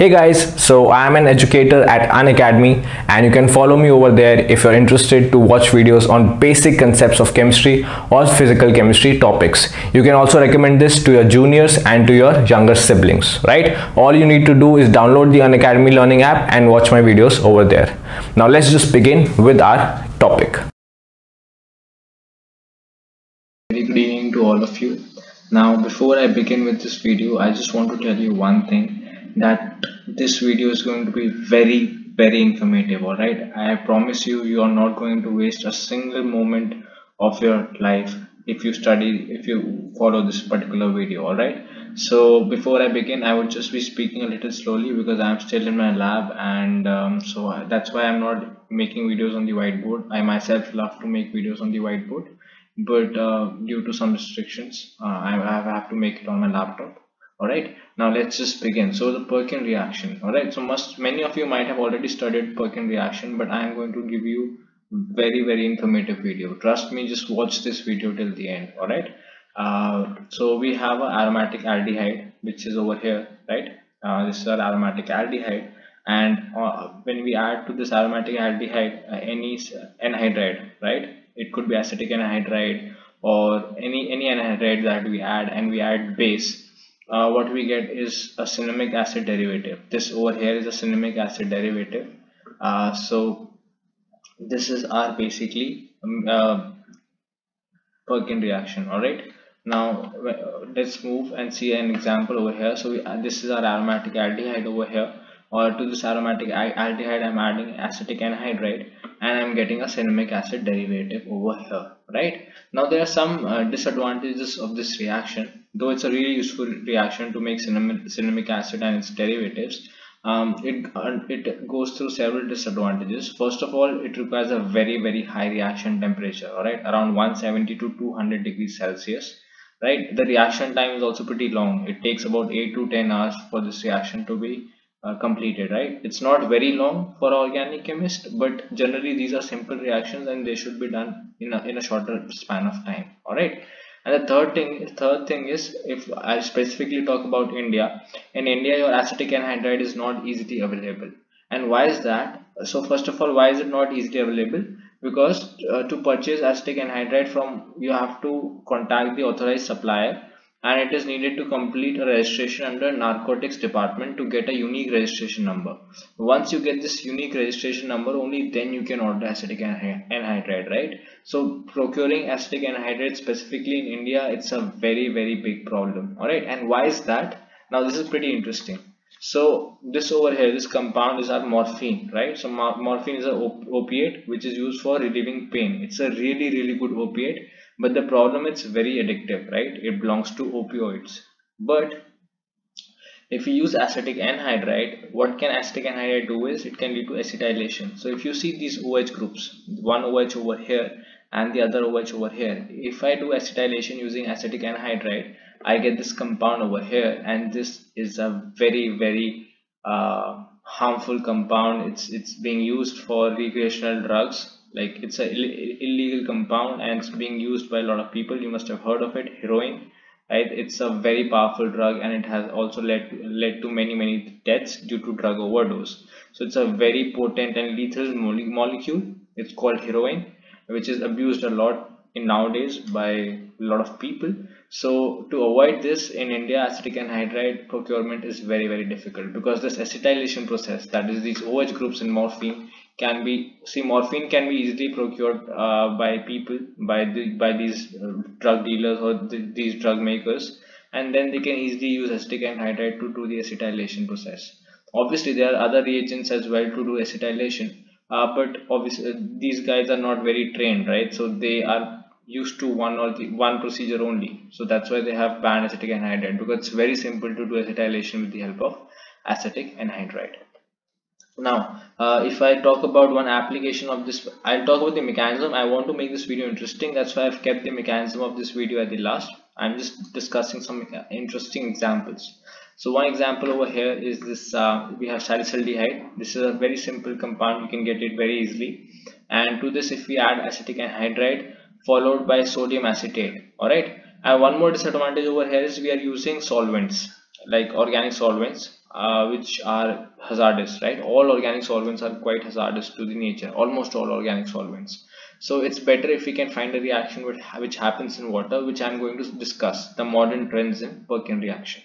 Hey guys, so I am an educator at Unacademy and you can follow me over there if you're interested to watch videos on basic concepts of chemistry or physical chemistry topics. You can also recommend this to your juniors and to your younger siblings, right? All you need to do is download the Unacademy learning app and watch my videos over there. Now let's just begin with our topic. Good evening to all of you. Now before I begin with this video, I just want to tell you one thing, that this video is going to be very, very informative, alright? I promise you, you are not going to waste a single moment of your life if you study, if you follow this particular video, alright? So before I begin, I would just be speaking a little slowly because I am still in my lab, and so that's why I'm not making videos on the whiteboard. I myself love to make videos on the whiteboard, but due to some restrictions I have to make it on my laptop. All right, now let's just begin. So the Perkin reaction, all right? So many of you might have already studied Perkin reaction, but I am going to give you very, very informative video. Trust me, just watch this video till the end, all right? So we have an aromatic aldehyde, which is over here, right? This is our aromatic aldehyde, and when we add to this aromatic aldehyde any anhydride, right? It could be acetic anhydride or any anhydride that we add, and we add base, what we get is a cinnamic acid derivative. This over here is a cinnamic acid derivative. So this is our basically Perkin reaction, all right? Now let's move and see an example over here. So this is our aromatic aldehyde over here, or to this aromatic aldehyde I'm adding acetic anhydride, and I'm getting a cinnamic acid derivative over here, right? Now there are some disadvantages of this reaction, though it's a really useful reaction to make cinnamic acid and its derivatives. It goes through several disadvantages. First of all, it requires a very, very high reaction temperature, all right? Around 170 to 200 degrees Celsius, right? The reaction time is also pretty long. It takes about 8 to 10 hours for this reaction to be completed, right? It's not very long for organic chemist, but generally these are simple reactions and they should be done in a shorter span of time, all right? And the third thing is, if I specifically talk about India, in India your acetic anhydride is not easily available. And why is that? So first of all, why is it not easily available? Because to purchase acetic anhydride you have to contact the authorized supplier, and it is needed to complete a registration under narcotics department to get a unique registration number. Once you get this unique registration number, only then you can order acetic anhydride, right? So procuring acetic anhydride specifically in India, it's a very, very big problem, all right? And why is that? Now this is pretty interesting. So this over here, this compound is our morphine, right? So morphine is an opiate which is used for relieving pain. It's a really, really good opiate, but the problem, it's very addictive, right? It belongs to opioids. But if you use acetic anhydride, what can acetic anhydride do is it can lead to acetylation. So if you see these OH groups, one OH over here and the other OH over here, if I do acetylation using acetic anhydride, I get this compound over here, and this is a very, very harmful compound. It's being used for recreational drugs. Like, it's an illegal compound and it's being used by a lot of people. You must have heard of it, heroin, right? It's a very powerful drug, and it has also led to many deaths due to drug overdose. So it's a very potent and lethal molecule. It's called heroin, which is abused a lot nowadays by a lot of people. So to avoid this in India, acetic anhydride procurement is very, very difficult, because this acetylation process, that is these OH groups in morphine, can be morphine can be easily procured by people, by these drug dealers or these drug makers, and then they can easily use acetic anhydride to do the acetylation process. Obviously there are other reagents as well to do acetylation, but obviously these guys are not very trained, right? So they are used to one procedure only. So that's why they have banned acetic anhydride, because it's very simple to do acetylation with the help of acetic anhydride. Now if I talk about one application of this, I'll talk about the mechanism. I want to make this video interesting, that's why I've kept the mechanism of this video at the last. I'm just discussing some interesting examples. So one example over here is this, we have salicylaldehyde. This is a very simple compound, you can get it very easily, and to this if we add acetic anhydride followed by sodium acetate, all right? And one more disadvantage over here is we are using solvents, like organic solvents, which are hazardous, right? All organic solvents are quite hazardous to the nature, almost all organic solvents. So it's better if we can find a reaction which happens in water, which I'm going to discuss the modern trends in Perkin reaction.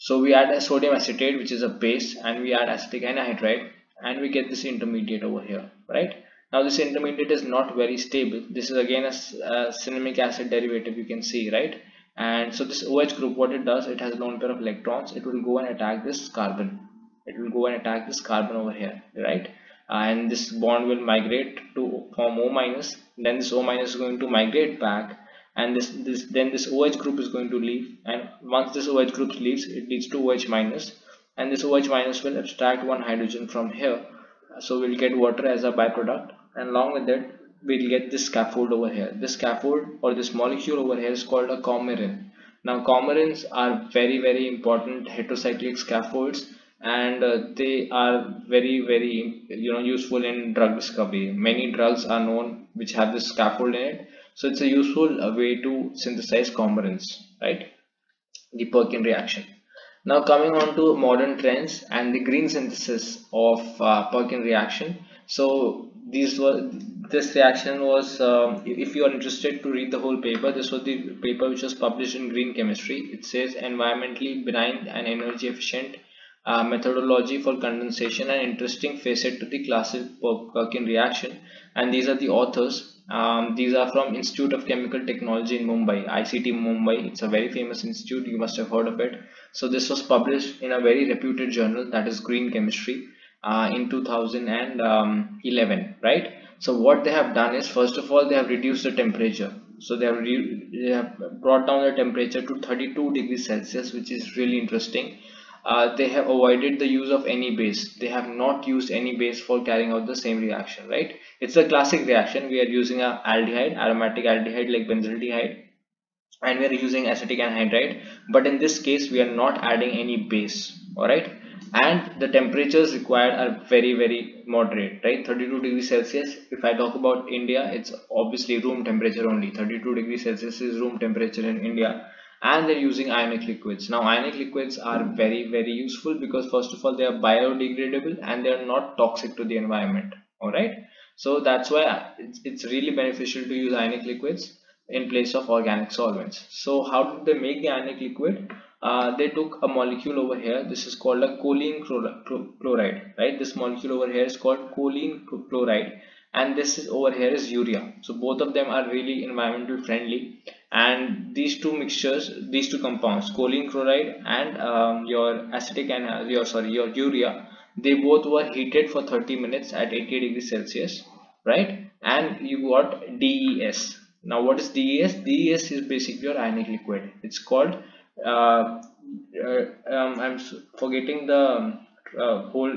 So we add a sodium acetate, which is a base, and we add acetic anhydride, and we get this intermediate over here, right? Now this intermediate is not very stable. This is again a cinnamic acid derivative, you can see, right? And so this OH group, what it does, it has a lone pair of electrons. It will go and attack this carbon. It will go and attack this carbon over here, right? And this bond will migrate to form O minus. Then this O minus is going to migrate back, and then this OH group is going to leave. And once this OH group leaves, it leads to OH minus, and this OH minus will abstract one hydrogen from here. So we'll get water as a byproduct, and along with that, we'll get this scaffold over here. This scaffold or this molecule over here is called a coumarin. Now coumarins are very, very important heterocyclic scaffolds, and they are very, very useful in drug discovery. Many drugs are known which have this scaffold in it. So it's a useful way to synthesize coumarins, right? The Perkin reaction. Now coming on to modern trends and the green synthesis of Perkin reaction. So this reaction was, if you are interested to read the whole paper, this was the paper which was published in Green Chemistry. It says environmentally benign and energy efficient methodology for condensation, an interesting facet to the classic Perkin reaction. And these are the authors. These are from Institute of Chemical Technology in Mumbai, ICT Mumbai. It's a very famous institute, you must have heard of it. So this was published in a very reputed journal, that is Green Chemistry, in 2011, right? So what they have done is, first of all, they have reduced the temperature. So they have brought down the temperature to 32 degrees Celsius, which is really interesting. They have avoided the use of any base. They have not used any base for carrying out the same reaction, right? It's a classic reaction. We are using a aldehyde, aromatic aldehyde like benzaldehyde, and we are using acetic anhydride, but in this case we are not adding any base, all right? And the temperatures required are very, very moderate, right? 32 degrees Celsius. If I talk about India, it's obviously room temperature only. 32 degrees Celsius is room temperature in India. And they're using ionic liquids. Now ionic liquids are very, very useful because, first of all, they are biodegradable and they are not toxic to the environment, all right? So that's why it's really beneficial to use ionic liquids in place of organic solvents. So how did they make the ionic liquid? They took a molecule over here. This is called a choline chloride, right? This molecule over here is called choline chloride, and this is over here is urea. So both of them are really environmental friendly, and these two mixtures, these two compounds, choline chloride and your acetic and your urea, they both were heated for 30 minutes at 80 degrees Celsius, right? And you got DES. Now what is DES? DES is basically your ionic liquid. It's called I'm forgetting the whole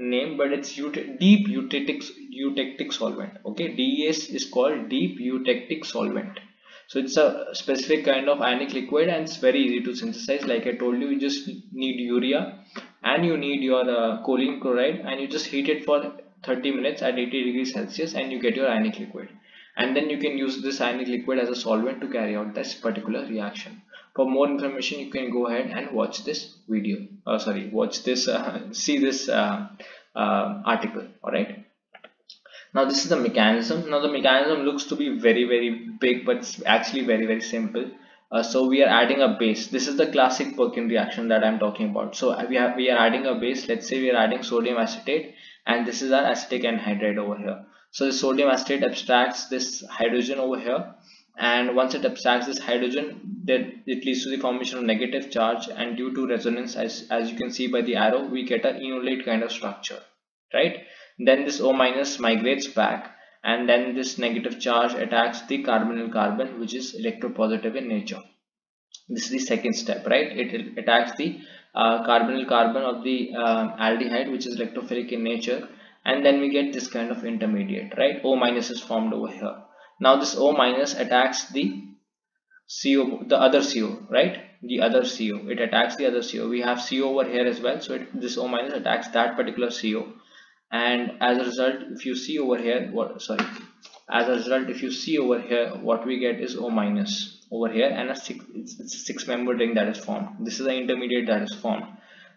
name, but it's deep eutectic solvent. Okay, DES is called deep eutectic solvent. So it's a specific kind of ionic liquid, and it's very easy to synthesize. Like I told you, you just need urea and you need your choline chloride, and you just heat it for 30 minutes at 80 degrees Celsius, and you get your ionic liquid. And then you can use this ionic liquid as a solvent to carry out this particular reaction. For more information, you can go ahead and watch this video. See this article. All right. Now this is the mechanism. Now the mechanism looks to be very, very big, but it's actually very, very simple. So we are adding a base. This is the classic Perkin reaction that I'm talking about. So we are adding a base. Let's say we are adding sodium acetate, and this is our acetic anhydride over here. So the sodium acetate abstracts this hydrogen over here, and once it abstracts this hydrogen, then it leads to the formation of negative charge, and due to resonance, as you can see by the arrow, we get an enolate kind of structure, right? Then this O minus migrates back, and then this negative charge attacks the carbonyl carbon, which is electropositive in nature. This is the second step, right? It attacks the carbonyl carbon of the aldehyde, which is electrophilic in nature, and then we get this kind of intermediate, right? O minus is formed over here. Now this O minus attacks the CO, the other CO, right? The other CO. It attacks the other CO. We have CO over here as well. So this O minus attacks that particular CO, and as a result, if you see over here, what we get is O minus over here, and a six-membered ring that is formed. This is the intermediate that is formed.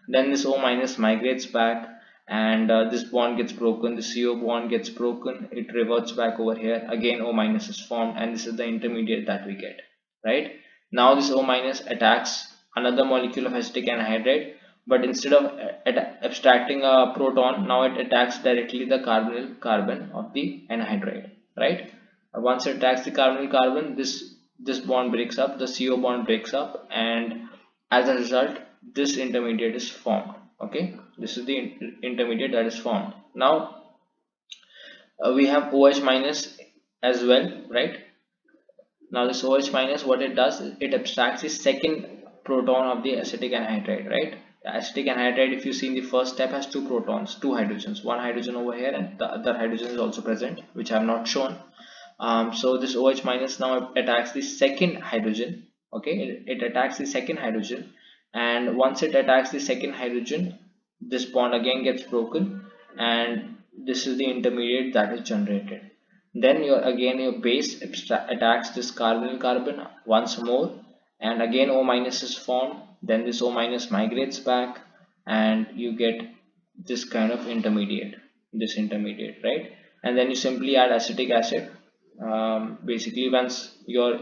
Then this O minus migrates back, and this bond gets broken, the CO bond gets broken, it reverts back over here, again O minus is formed, and this is the intermediate that we get, right? Now this O minus attacks another molecule of acetic anhydride, but instead of abstracting a proton, now it attacks directly the carbonyl carbon of the anhydride, right? Once it attacks the carbonyl carbon, this bond breaks up, the CO bond breaks up, and as a result this intermediate is formed. Okay, this is the intermediate that is formed. Now we have OH minus as well, right? Now this OH minus, what it does is it abstracts the second proton of the acetic anhydride, right? The acetic anhydride, if you see in the first step, has two protons, two hydrogens, one hydrogen over here, and the other hydrogen is also present, which I have not shown. So this OH minus now attacks the second hydrogen. Okay, it attacks the second hydrogen, and once it attacks the second hydrogen, this bond again gets broken, and this is the intermediate that is generated. Then your base attacks this carbonyl carbon once more, and again O minus is formed. Then this O minus migrates back, and you get this kind of intermediate, this intermediate, right? And then you simply add acetic acid. Basically, once your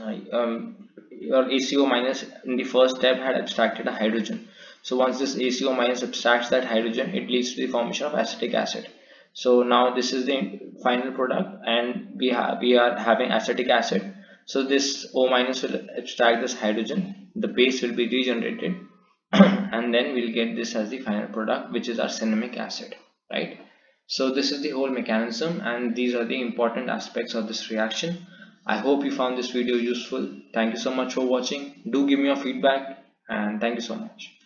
ACO minus in the first step had abstracted a hydrogen, so once this ACO minus abstracts that hydrogen, it leads to the formation of acetic acid. So now this is the final product, and we are having acetic acid. So this O minus will abstract this hydrogen, the base will be regenerated, and then we'll get this as the final product, which is our cinnamic acid, right? So this is the whole mechanism, and these are the important aspects of this reaction. I hope you found this video useful. Thank you so much for watching. Do give me your feedback, and thank you so much.